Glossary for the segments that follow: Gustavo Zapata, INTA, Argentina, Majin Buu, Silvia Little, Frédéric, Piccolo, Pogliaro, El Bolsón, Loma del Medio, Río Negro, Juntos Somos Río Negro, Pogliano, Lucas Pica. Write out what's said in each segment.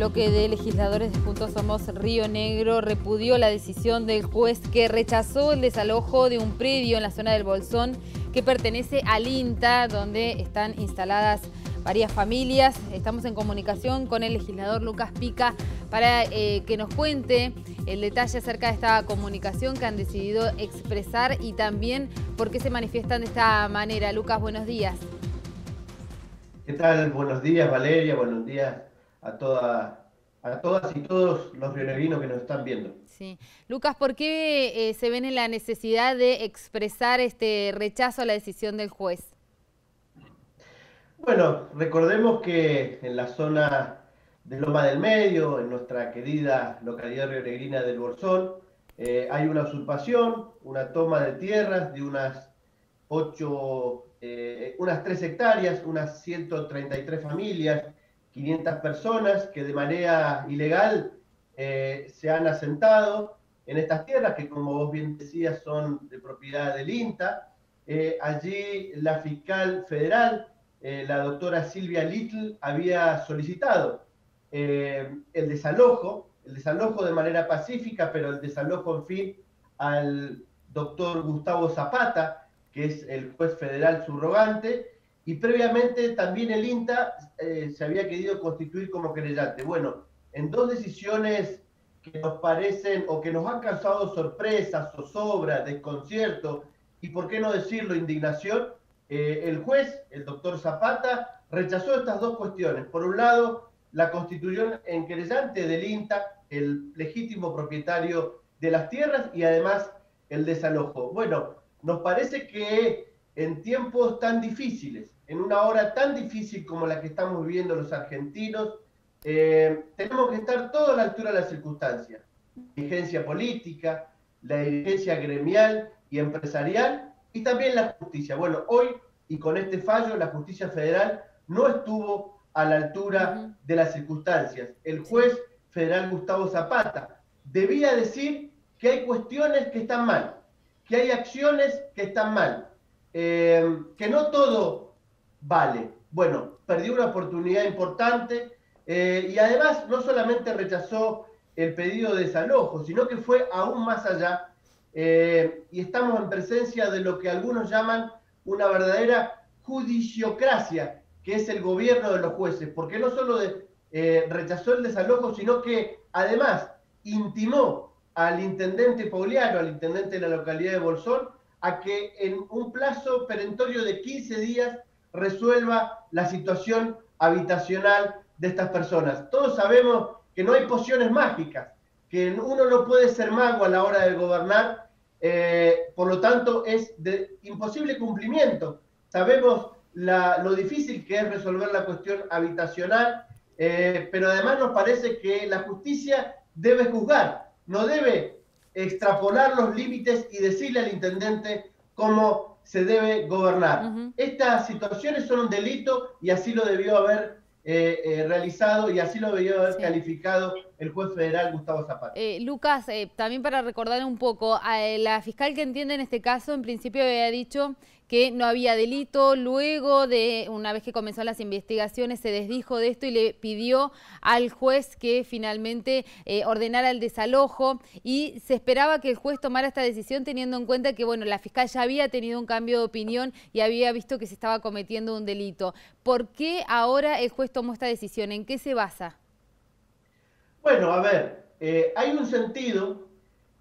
bloque de legisladores de Juntos Somos Río Negro repudió la decisión del juez que rechazó el desalojo de un predio en la zona del Bolsón que pertenece al INTA, donde están instaladas varias familias. Estamos en comunicación con el legislador Lucas Pica para que nos cuente el detalle acerca de esta comunicación que han decidido expresar y también por qué se manifiestan de esta manera. Lucas, buenos días. ¿Qué tal? Buenos días, Valeria. Buenos días a todas y todos los rionegrinos que nos están viendo. Sí. Lucas, ¿por qué se ven en la necesidad de expresar este rechazo a la decisión del juez? Bueno, recordemos que en la zona de Loma del Medio, en nuestra querida localidad rionegrina del Bolsón, hay una usurpación, una toma de tierras de unas 3 hectáreas, unas 133 familias, 500 personas que de manera ilegal se han asentado en estas tierras que, como vos bien decías, son de propiedad del INTA. Allí la fiscal federal, la doctora Silvia Little, había solicitado el desalojo de manera pacífica, pero el desalojo, en fin, al doctor Gustavo Zapata, que es el juez federal subrogante, y previamente también el INTA se había querido constituir como querellante. Bueno, en dos decisiones que nos parecen o que nos han causado sorpresa, zozobra, desconcierto y, por qué no decirlo, indignación, el juez, el doctor Zapata, rechazó estas dos cuestiones. Por un lado, la constitución en querellante del INTA, el legítimo propietario de las tierras, y además el desalojo. Bueno, nos parece que en tiempos tan difíciles, en una hora tan difícil como la que estamos viviendo los argentinos, tenemos que estar todos a la altura de las circunstancias. La dirigencia política, la dirigencia gremial y empresarial, y también la justicia. Bueno, hoy y con este fallo, la justicia federal no estuvo a la altura de las circunstancias. El juez federal Gustavo Zapata debía decir que hay cuestiones que están mal, que hay acciones que están mal, que no todo vale. Bueno, perdió una oportunidad importante y además no solamente rechazó el pedido de desalojo, sino que fue aún más allá. Y estamos en presencia de lo que algunos llaman una verdadera judiciocracia, que es el gobierno de los jueces, porque no solo rechazó el desalojo, sino que además intimó al intendente Pogliaro, al intendente de la localidad de Bolsón, a que en un plazo perentorio de 15 días resuelva la situación habitacional de estas personas. Todos sabemos que no hay pociones mágicas, que uno no puede ser mago a la hora de gobernar, por lo tanto es de imposible cumplimiento. Sabemos lo difícil que es resolver la cuestión habitacional, pero además nos parece que la justicia debe juzgar, no debe extrapolar los límites y decirle al intendente cómo se debe gobernar. Estas situaciones son un delito y así lo debió haber realizado y así lo debió haber calificado el juez federal Gustavo Zapata. Lucas, también para recordar un poco, la fiscal que entiende en este caso, en principio había dicho que no había delito, luego una vez que comenzó las investigaciones se desdijo de esto y le pidió al juez que finalmente ordenara el desalojo, y se esperaba que el juez tomara esta decisión teniendo en cuenta que, bueno, la fiscal ya había tenido un cambio de opinión y había visto que se estaba cometiendo un delito. ¿Por qué ahora el juez tomó esta decisión? ¿En qué se basa? Bueno, a ver, hay un sentido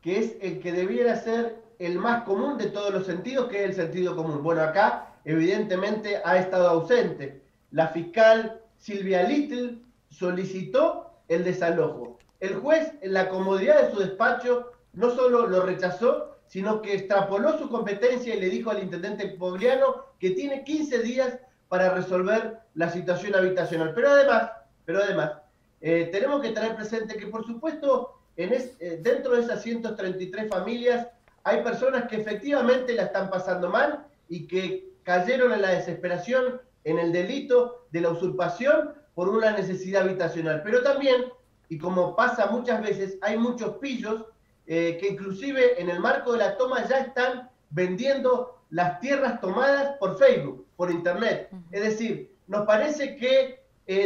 que es el que debiera ser el más común de todos los sentidos, que es el sentido común. Bueno, acá evidentemente ha estado ausente. La fiscal Silvia Little solicitó el desalojo. El juez, en la comodidad de su despacho, no solo lo rechazó, sino que extrapoló su competencia y le dijo al intendente Pogliano que tiene 15 días para resolver la situación habitacional. Pero además, tenemos que tener presente que, por supuesto, dentro de esas 133 familias hay personas que efectivamente la están pasando mal y que cayeron en la desesperación, en el delito de la usurpación por una necesidad habitacional. Pero también, y como pasa muchas veces, hay muchos pillos que inclusive en el marco de la toma ya están vendiendo las tierras tomadas por Facebook, por Internet. Es decir, nos parece que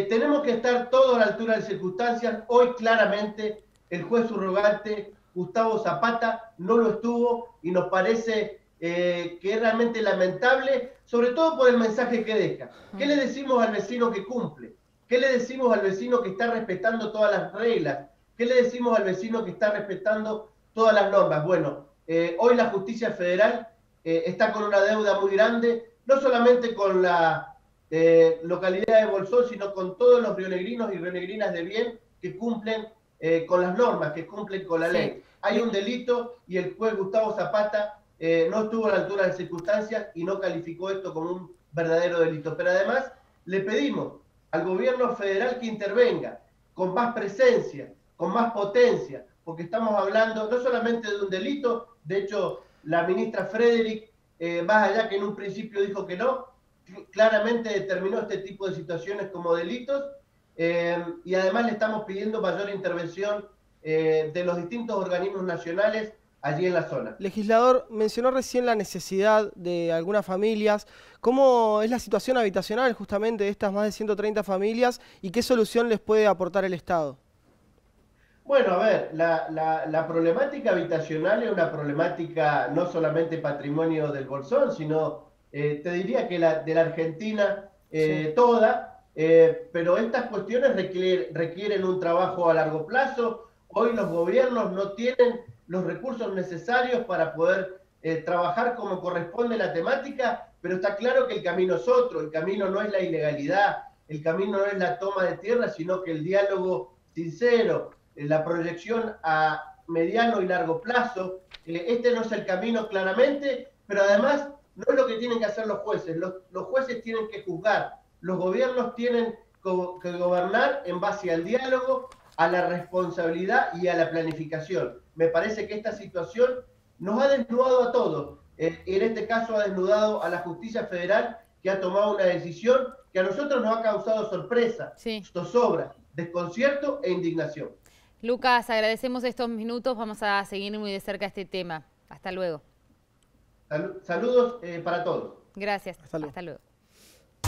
Tenemos que estar todos a la altura de las circunstancias. Hoy claramente el juez subrogante Gustavo Zapata no lo estuvo y nos parece que es realmente lamentable, sobre todo por el mensaje que deja. ¿Qué le decimos al vecino que cumple? ¿Qué le decimos al vecino que está respetando todas las reglas? ¿Qué le decimos al vecino que está respetando todas las normas? Bueno, hoy la justicia federal está con una deuda muy grande, no solamente con la localidad de Bolsón, sino con todos los rionegrinos y rionegrinas de bien que cumplen con las normas, que cumplen con la ley. Hay un delito y el juez Gustavo Zapata no estuvo a la altura de las circunstancias y no calificó esto como un verdadero delito. Pero además le pedimos al gobierno federal que intervenga con más presencia, con más potencia, porque estamos hablando no solamente de un delito. De hecho, la ministra Frédéric, más allá que en un principio dijo que no, claramente determinó este tipo de situaciones como delitos, y además le estamos pidiendo mayor intervención de los distintos organismos nacionales allí en la zona. Legislador, mencionó recién la necesidad de algunas familias. ¿Cómo es la situación habitacional justamente de estas más de 130 familias y qué solución les puede aportar el Estado? Bueno, a ver, la problemática habitacional es una problemática no solamente patrimonio del Bolsón, sino te diría que de la Argentina toda, pero estas cuestiones requieren un trabajo a largo plazo. Hoy los gobiernos no tienen los recursos necesarios para poder trabajar como corresponde la temática, pero está claro que el camino es otro. El camino no es la ilegalidad, el camino no es la toma de tierra, sino que el diálogo sincero, la proyección a mediano y largo plazo. Este no es el camino claramente, pero además no es lo que tienen que hacer los jueces. Los jueces tienen que juzgar, los gobiernos tienen que gobernar en base al diálogo, a la responsabilidad y a la planificación. Me parece que esta situación nos ha desnudado a todos, en este caso ha desnudado a la justicia federal, que ha tomado una decisión que a nosotros nos ha causado sorpresa, zozobra, desconcierto e indignación. Lucas, agradecemos estos minutos, vamos a seguir muy de cerca este tema. Hasta luego. Saludos para todos. Gracias. Hasta luego.